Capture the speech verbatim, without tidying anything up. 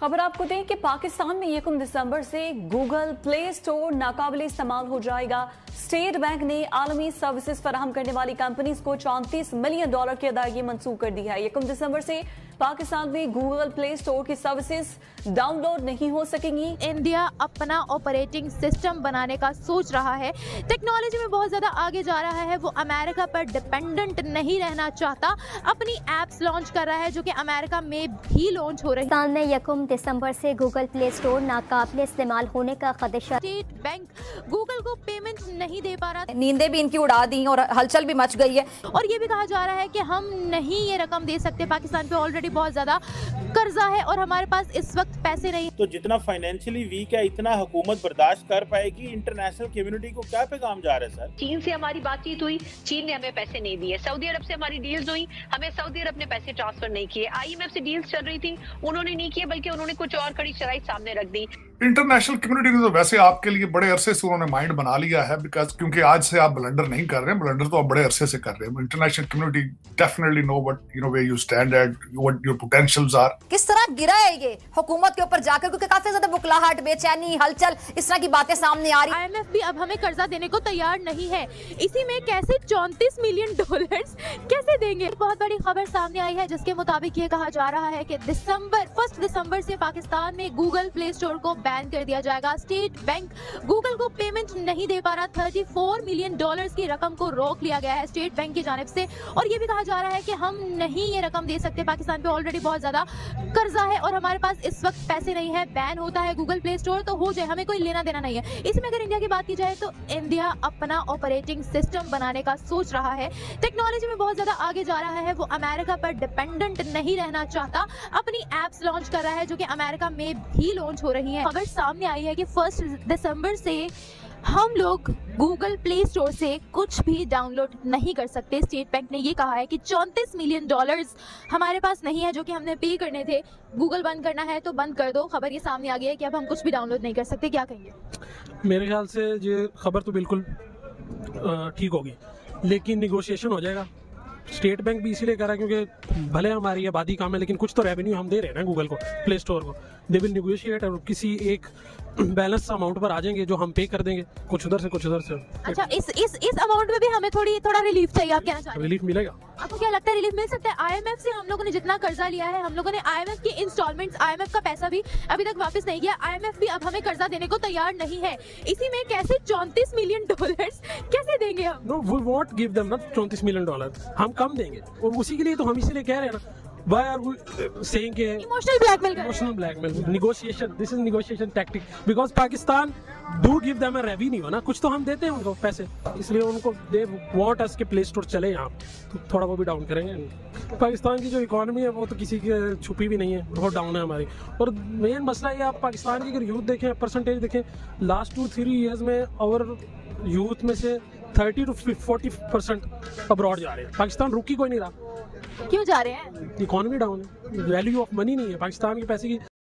खबर आपको दें कि पाकिस्तान में यकम दिसंबर से गूगल प्ले स्टोर नाकाबिल इस्तेमाल हो जाएगा। स्टेट बैंक ने आलमी सर्विसेज फराहम करने वाली कंपनीज को चौंतीस मिलियन डॉलर की अदायगी मंसूख कर दी है। यकम दिसंबर से पाकिस्तान में गूगल प्ले स्टोर की सर्विसेज डाउनलोड नहीं हो सकेंगी। इंडिया अपना ऑपरेटिंग सिस्टम बनाने का सोच रहा है, टेक्नोलॉजी में बहुत ज्यादा आगे जा रहा है। वो अमेरिका पर डिपेंडेंट नहीं रहना चाहता, अपनी एप्स लॉन्च कर रहा है जो कि अमेरिका में भी लॉन्च हो रही है। पाकिस्तान में यकम दिसंबर से गूगल प्ले स्टोर नाकाबिल इस्तेमाल होने का खदशा। स्टेट बैंक गूगल को पेमेंट नहीं दे पा रहा, नींदें भी इनकी उड़ा दी और हलचल भी मच गई है। और ये भी कहा जा रहा है कि हम नहीं ये रकम दे सकते, पाकिस्तान पे ऑलरेडी बहुत ज्यादा कर्जा है और हमारे पास इस वक्त पैसे नहीं। तो जितना फाइनेंशियली वीक है इतना हुकूमत बर्दाश्त कर पाएगी? इंटरनेशनल कम्युनिटी को क्या पैगाम जा रहा है सर? चीन से हमारी बातचीत हुई, चीन ने हमें पैसे नहीं दिए। सऊदी अरब से हमारी डील्स हुई, हमें सऊदी अरब ने पैसे ट्रांसफर नहीं किए। आई एम एफ से डील्स चल रही थी, उन्होंने नहीं किए, बल्कि उन्होंने कुछ और कड़ी शराइत सामने रख दी। इंटरनेशनल कम्युनिटी ने तो वैसे आपके लिए बड़े अरसे से उन्होंने माइंड बना लिया है, बिकॉज क्योंकि आज से आप ब्लंडर नहीं कर रहे हैं, ब्लंडर तो आप बड़े अरसे से कर रहे हैं। International community definitely know what you know where you stand at, what your potentials are. किस तरह गिरा है ये हुकूमत के ऊपर जाकर, क्योंकि काफी ज्यादा बुकलाहट, बेचैनी, हलचल, इस तरह की बातें सामने आ रही। आई एम एफ भी अब हमें कर्जा देने को तैयार नहीं है, इसी में कैसे चौंतीस मिलियन डॉलर कैसे देंगे। बहुत बड़ी खबर सामने आई है जिसके मुताबिक ये कहा जा रहा है की दिसंबर फर्स्ट दिसंबर से पाकिस्तान में गूगल प्ले स्टोर को बैन कर दिया जाएगा। स्टेट बैंक गूगल को पेमेंट नहीं दे पा रहा, चौंतीस मिलियन डॉलर्स की रकम को रोक लिया गया है स्टेट बैंक की जानिब से। और ये भी कहा जा रहा है कि हम नहीं ये रकम दे सकते, पाकिस्तान पे ऑलरेडी बहुत ज्यादा कर्जा है और हमारे पास इस वक्त पैसे नहीं है। बैन होता है गूगल प्ले स्टोर तो हो जाए, हमें कोई लेना देना नहीं है। इसमें अगर इंडिया की बात की जाए तो इंडिया अपना ऑपरेटिंग सिस्टम बनाने का सोच रहा है, टेक्नोलॉजी में बहुत ज्यादा आगे जा रहा है। वो अमेरिका पर डिपेंडेंट नहीं रहना चाहता, अपनी एप्स लॉन्च कर रहा है जो कि अमेरिका में भी लॉन्च हो रही है। खबर सामने आई है कि फर्स्ट दिसंबर से हम लोग गूगल प्ले स्टोर से कुछ भी डाउनलोड नहीं कर सकते। स्टेट बैंक ने ये कहा है कि चौंतीस मिलियन डॉलर्स हमारे पास नहीं है जो कि हमने पे करने थे। गूगल बंद करना है तो बंद कर दो। खबर ये सामने आ गई है कि अब हम कुछ भी डाउनलोड नहीं कर सकते। क्या कहेंगे? मेरे ख्याल से ये खबर तो बिल्कुल ठीक होगी, लेकिन निगोशिएशन हो जाएगा। स्टेट बैंक भी इसीलिए कर रहा है क्योंकि भले हमारी आबादी कम है, लेकिन कुछ तो रेवेन्यू हम दे रहे हैं ना गूगल को, प्ले स्टोर को। दे विल निगोशिएट और किसी एक बैलेंस अमाउंट पर आ जाएंगे जो हम पे कर देंगे, कुछ उधर से कुछ उधर से। अच्छा, इस इस इस अमाउंट में भी हमें थोड़ी थोड़ा रिलीफ चाहिए। आप कहना चाहते हैं रिलीफ मिलेगा? आपको क्या लगता है रिलीफ मिल सकता है? आई एम एफ से हम लोगों ने जितना कर्जा लिया है, हम लोगों ने आई एम एफ की इंस्टॉलमेंट्स, आई एम एफ का पैसा भी अभी तक वापस नहीं किया। आई एम एफ भी अब हमें कर्जा देने को तैयार नहीं है, इसी में कैसे चौंतीस मिलियन डॉलर्स कैसे देंगे हम? No, we want give them not चौंतीस मिलियन डॉलर, हम कम देंगे। और उसी के लिए तो हम इसीलिए कह रहे हैं ना, emotional blackmail, emotional blackmail, negotiation, this is negotiation tactic, because Pakistan do give them a revenue ना, कुछ तो हम देते हैं उनको पैसे, इसलिए उनको दे वांट अस के प्ले स्टोर चले यहाँ, तो थोड़ा वो भी डाउन करेंगे। पाकिस्तान की जो इकॉनमी है वो तो किसी के छुपी भी नहीं है, बहुत डाउन है हमारी। और मेन मसला ये, आप पाकिस्तान की अगर यूथ देखें, परसेंटेज देखें, लास्ट टू थ्री ईयर्स में और यूथ में से thirty two forty percent abroad जा रहे हैं। पाकिस्तान रुकी कोई नहीं रहा। क्यों जा रहे हैं? इकोनॉमी डाउन है, वैल्यू ऑफ मनी नहीं है, पाकिस्तान के पैसे की